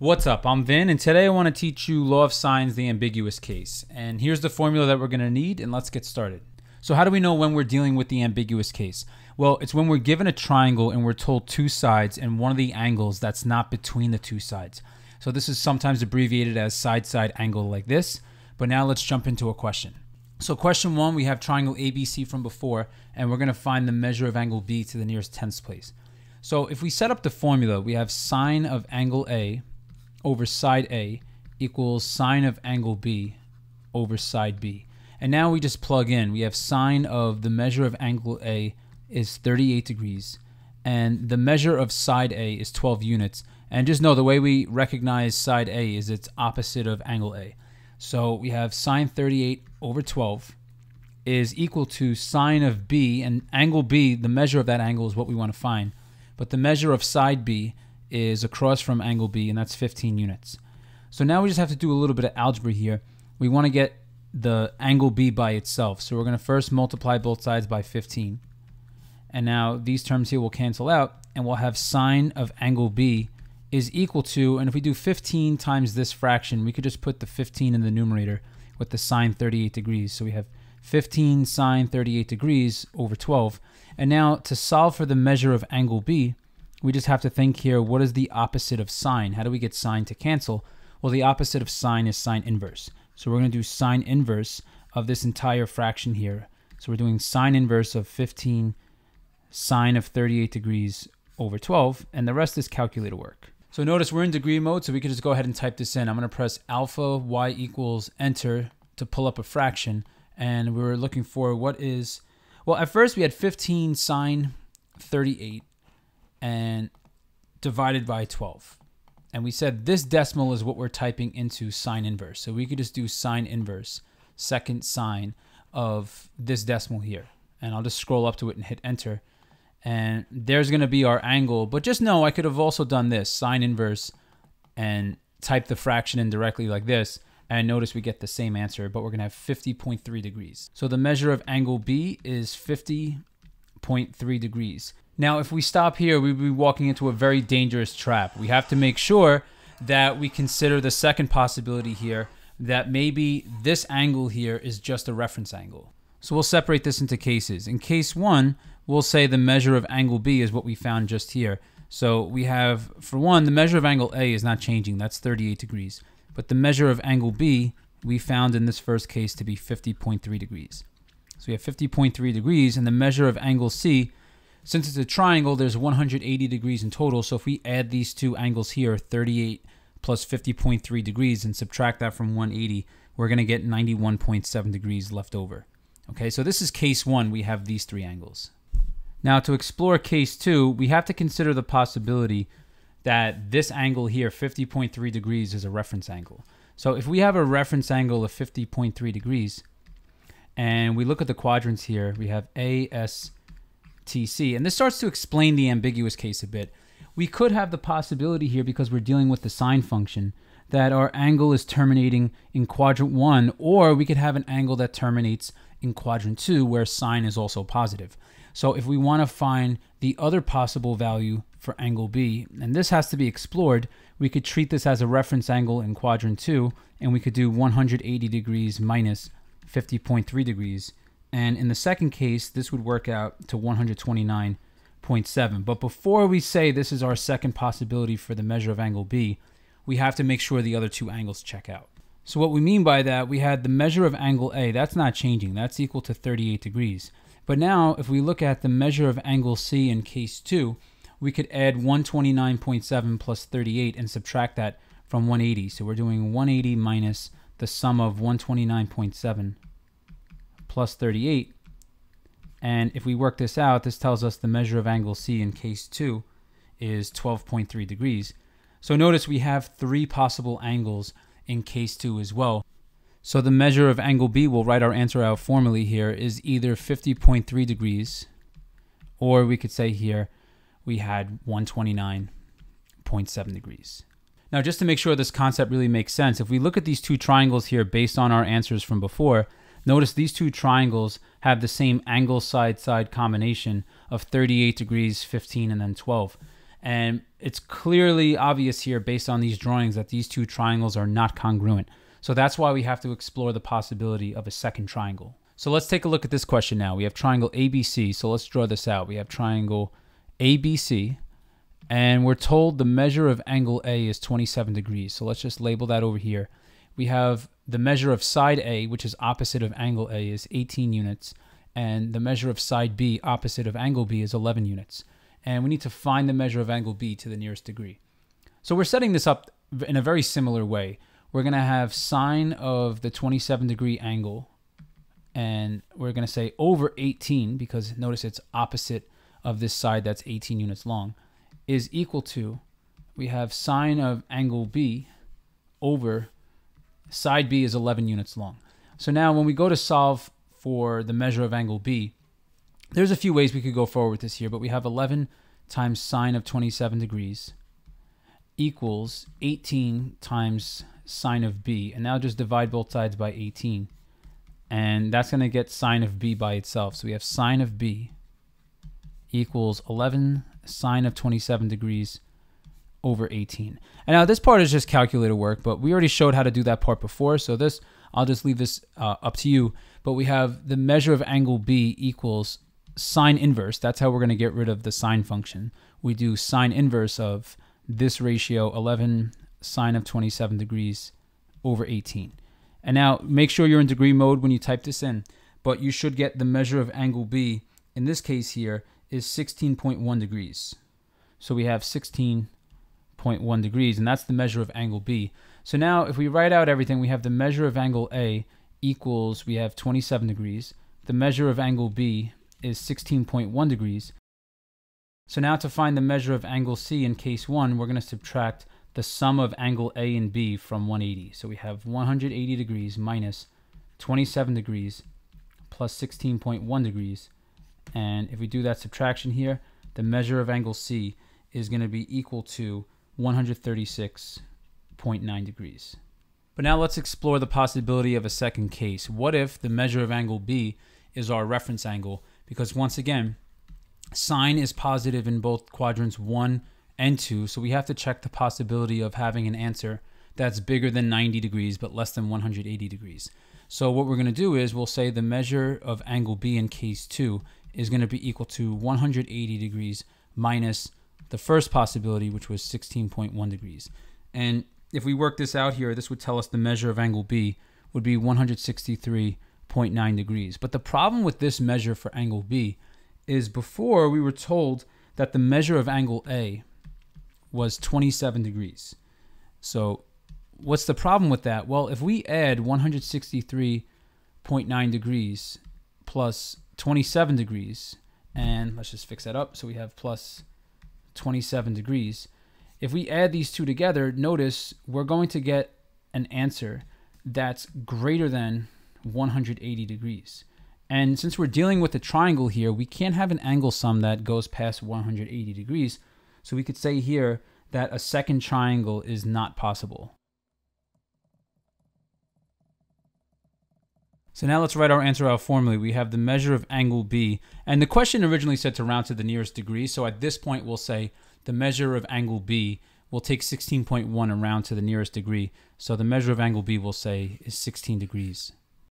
What's up, I'm Vin, and today I want to teach you Law of Sines, the ambiguous case. And here's the formula that we're going to need, and let's get started. So how do we know when we're dealing with the ambiguous case? Well, it's when we're given a triangle and we're told two sides and one of the angles that's not between the two sides. So this is sometimes abbreviated as side-side angle like this. But now let's jump into a question. So question one, we have triangle ABC from before, and we're going to find the measure of angle B to the nearest tenths place. So if we set up the formula, we have sine of angle A over side A equals sine of angle B over side B. And now we just plug in. We have sine of the measure of angle A is 38 degrees, and the measure of side A is 12 units. And just know the way we recognize side A is it's opposite of angle A. So we have sine 38 over 12 is equal to sine of B, and angle B, the measure of that angle is what we want to find. But the measure of side B is across from angle B, and that's 15 units. So now we just have to do a little bit of algebra here. We want to get the angle B by itself. So we're going to first multiply both sides by 15. And now these terms here will cancel out, and we'll have sine of angle B is equal to, and if we do 15 times this fraction, we could just put the 15 in the numerator with the sine 38 degrees. So we have 15 sine 38 degrees over 12. And now to solve for the measure of angle B, we just have to think here, what is the opposite of sine? How do we get sine to cancel? Well, the opposite of sine is sine inverse. So we're going to do sine inverse of this entire fraction here. So we're doing sine inverse of 15 sine of 38 degrees over 12, and the rest is calculator work. So notice we're in degree mode, so we can just go ahead and type this in. I'm going to press alpha y equals enter to pull up a fraction, and we were looking for what is, well, at first we had 15 sine 38 and divided by 12. And we said this decimal is what we're typing into sine inverse. So we could just do sine inverse, second sine of this decimal here. And I'll just scroll up to it and hit enter. And there's gonna be our angle, but just know I could have also done this, sine inverse, and type the fraction in directly like this. And notice we get the same answer, but we're gonna have 50.3 degrees. So the measure of angle B is 50.3 degrees. Now, if we stop here, we'd be walking into a very dangerous trap. We have to make sure that we consider the second possibility here, that maybe this angle here is just a reference angle. So we'll separate this into cases. In case one, we'll say the measure of angle B is what we found just here. So we have, for one, the measure of angle A is not changing. That's 38 degrees. But the measure of angle B we found in this first case to be 50.3 degrees. So we have 50.3 degrees, and the measure of angle C, since it's a triangle, there's 180 degrees in total. So if we add these two angles here, 38 plus 50.3 degrees, and subtract that from 180, we're going to get 91.7 degrees left over. Okay, so this is case one. We have these three angles. Now to explore case two, we have to consider the possibility that this angle here, 50.3 degrees, is a reference angle. So if we have a reference angle of 50.3 degrees, and we look at the quadrants here, we have A, S, TC. And this starts to explain the ambiguous case a bit. We could have the possibility here, because we're dealing with the sine function, that our angle is terminating in quadrant one, or we could have an angle that terminates in quadrant two where sine is also positive. So if we want to find the other possible value for angle B, and this has to be explored, we could treat this as a reference angle in quadrant two, and we could do 180 degrees minus 50.3 degrees. And in the second case, this would work out to 129.7. But before we say this is our second possibility for the measure of angle B, we have to make sure the other two angles check out. So what we mean by that, we had the measure of angle A, that's not changing. That's equal to 38 degrees. But now if we look at the measure of angle C in case 2, we could add 129.7 plus 38 and subtract that from 180. So we're doing 180 minus the sum of 129.7 plus 38, and if we work this out, this tells us the measure of angle C in case 2 is 12.3 degrees. So notice we have three possible angles in case 2 as well. So the measure of angle B, we'll write our answer out formally here, is either 50.3 degrees, or we could say here we had 129.7 degrees. Now just to make sure this concept really makes sense, if we look at these two triangles here based on our answers from before, notice these two triangles have the same angle side-side combination of 38 degrees, 15, and then 12. And it's clearly obvious here based on these drawings that these two triangles are not congruent. So that's why we have to explore the possibility of a second triangle. So let's take a look at this question now. We have triangle ABC, so let's draw this out. We have triangle ABC, and we're told the measure of angle A is 27 degrees. So let's just label that over here. We have the measure of side A, which is opposite of angle A, is 18 units. And the measure of side B, opposite of angle B, is 11 units. And we need to find the measure of angle B to the nearest degree. So we're setting this up in a very similar way. We're going to have sine of the 27 degree angle, and we're going to say over 18, because notice it's opposite of this side that's 18 units long, is equal to, we have sine of angle B over side B is 11 units long. So now when we go to solve for the measure of angle B, there's a few ways we could go forward with this here, but we have 11 times sine of 27 degrees equals 18 times sine of B. And now just divide both sides by 18. And that's going to get sine of B by itself. So we have sine of B equals 11 sine of 27 degrees over 18. And now this part is just calculator work, but we already showed how to do that part before. So this, I'll just leave this up to you. But we have the measure of angle B equals sine inverse. That's how we're going to get rid of the sine function. We do sine inverse of this ratio, 11 sine of 27 degrees over 18. And now make sure you're in degree mode when you type this in, but you should get the measure of angle B, in this case here, is 16.1 degrees. So we have 16.1 degrees, and that's the measure of angle B. So now if we write out everything, we have the measure of angle A equals, we have 27 degrees. The measure of angle B is 16.1 degrees. So now to find the measure of angle C in case 1, we're going to subtract the sum of angle A and B from 180. So we have 180 degrees minus 27 degrees plus 16.1 degrees. And if we do that subtraction here, the measure of angle C is going to be equal to 136.9 degrees. But now let's explore the possibility of a second case. What if the measure of angle B is our reference angle? Because once again, sine is positive in both quadrants 1 and 2, so we have to check the possibility of having an answer that's bigger than 90 degrees but less than 180 degrees. So what we're going to do is we'll say the measure of angle B in case 2 is going to be equal to 180 degrees minus the first possibility, which was 16.1 degrees. And if we work this out here, this would tell us the measure of angle B would be 163.9 degrees. But the problem with this measure for angle B is before we were told that the measure of angle A was 27 degrees. So what's the problem with that? Well, if we add 163.9 degrees plus 27 degrees, and let's just fix that up, so we have plus 27 degrees. If we add these two together, notice we're going to get an answer that's greater than 180 degrees. And since we're dealing with a triangle here, we can't have an angle sum that goes past 180 degrees. So we could say here that a second triangle is not possible. So now let's write our answer out formally. We have the measure of angle B, and the question originally said to round to the nearest degree. So at this point, we'll say the measure of angle B, we'll take 16.1 and round to the nearest degree. So the measure of angle B, we'll say, is 16 degrees.